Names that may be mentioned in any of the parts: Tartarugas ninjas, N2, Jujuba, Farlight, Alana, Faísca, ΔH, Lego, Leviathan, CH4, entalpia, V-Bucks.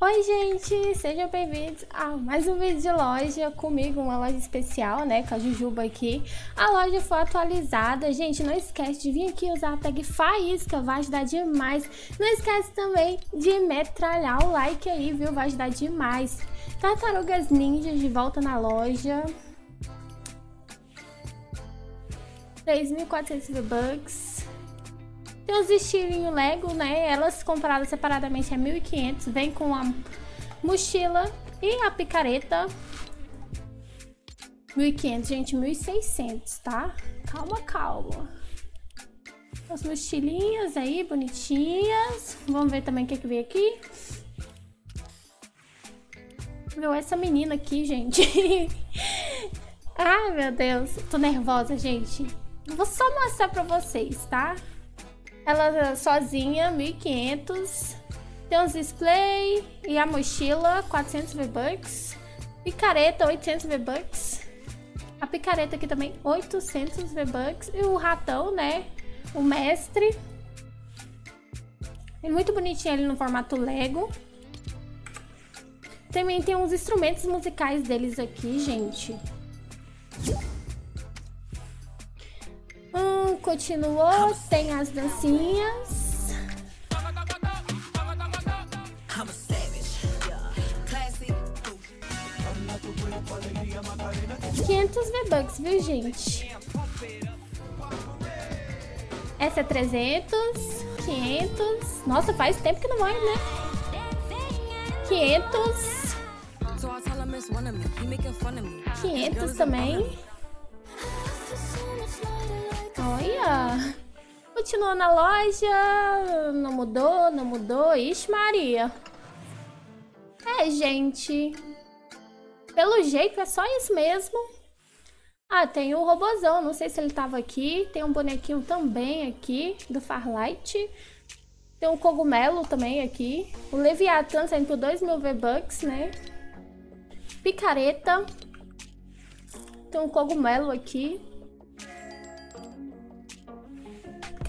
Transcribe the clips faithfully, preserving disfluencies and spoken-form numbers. Oi gente, sejam bem-vindos a mais um vídeo de loja comigo, uma loja especial, né, com a Jujuba aqui. A loja foi atualizada, gente, não esquece de vir aqui usar a tag Faísca, vai ajudar demais. Não esquece também de metralhar o like aí, viu, vai ajudar demais. Tartarugas ninjas de volta na loja. três mil e quatrocentos V-Bucks. Tem os estilinhos Lego, né? Elas compradas separadamente é mil e quinhentos. Vem com a mochila e a picareta. mil e quinhentos, gente. mil e seiscentos, tá? Calma, calma. As mochilinhas aí, bonitinhas. Vamos ver também o que é que vem aqui. Meu, essa menina aqui, gente. Ai, meu Deus. Tô nervosa, gente. Vou só mostrar pra vocês, tá? Ela sozinha, mil e quinhentos. Tem uns display e a mochila, quatrocentos V-Bucks. Picareta, oitocentos V-Bucks. A picareta aqui também, oitocentos V-Bucks. E o ratão, né? O mestre. É muito bonitinho ele no formato Lego. Também tem uns instrumentos musicais deles aqui, gente. Continuou, tem as dancinhas. quinhentos V-Bucks, viu, gente? Essa é trezentos, quinhentos. Nossa, faz tempo que não morre, né? quinhentos. quinhentos também. Olha, continuou na loja, não mudou, não mudou, ixi Maria. É, gente, pelo jeito é só isso mesmo. Ah, tem o robozão, não sei se ele tava aqui, tem um bonequinho também aqui, do Farlight. Tem um cogumelo também aqui, o Leviathan saindo por dois mil V-Bucks, né? Picareta, tem um cogumelo aqui.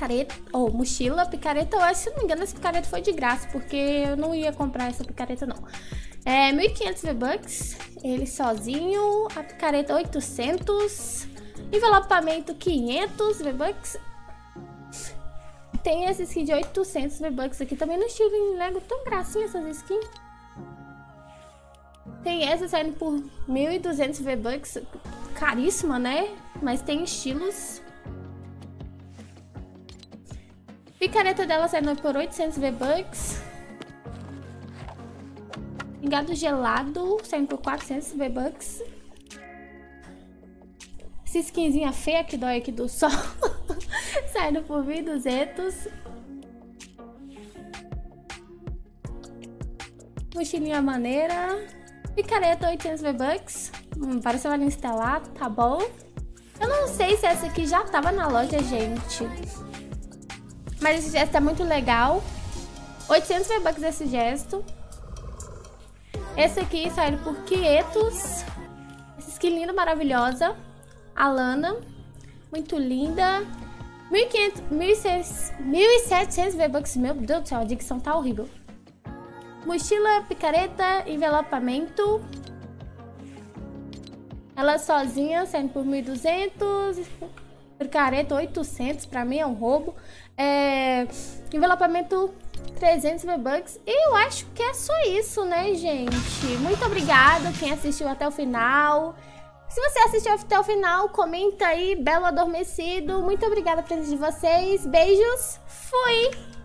Picareta, ou mochila, picareta, eu acho, se não me engano, essa picareta foi de graça, porque eu não ia comprar essa picareta, não. É, mil e quinhentos V-Bucks, ele sozinho, a picareta oitocentos, envelopamento quinhentos V-Bucks, tem essa skin de oitocentos V-Bucks aqui, também no estilo em Lego, tão gracinha essas skins. Tem essa saindo por mil e duzentos V-Bucks, caríssima, né? Mas tem estilos. Picareta dela saindo por oitocentos V-Bucks. Gado gelado saindo por quatrocentos V-Bucks. Essa skinzinha feia que dói aqui do sol saindo por mil e duzentos. Mochilinha maneira. Picareta oitocentos V-Bucks. Hum, parece que vai instalar, tá bom. Eu não sei se essa aqui já tava na loja, gente. Mas esse gesto é muito legal. oitocentos V-Bucks esse gesto. Esse aqui saiu por quinhentos. Essa skin linda, maravilhosa. Alana. Muito linda. mil e setecentos V-Bucks. Meu Deus do céu, a dicção tá horrível. Mochila, picareta, envelopamento. Ela sozinha saindo por mil e duzentos. Picareta oitocentos, pra mim é um roubo. É, envelopamento trezentos V-Bucks. E eu acho que é só isso, né, gente? Muito obrigada quem assistiu até o final. Se você assistiu até o final, comenta aí, belo adormecido. Muito obrigada pela presença de vocês. Beijos, fui!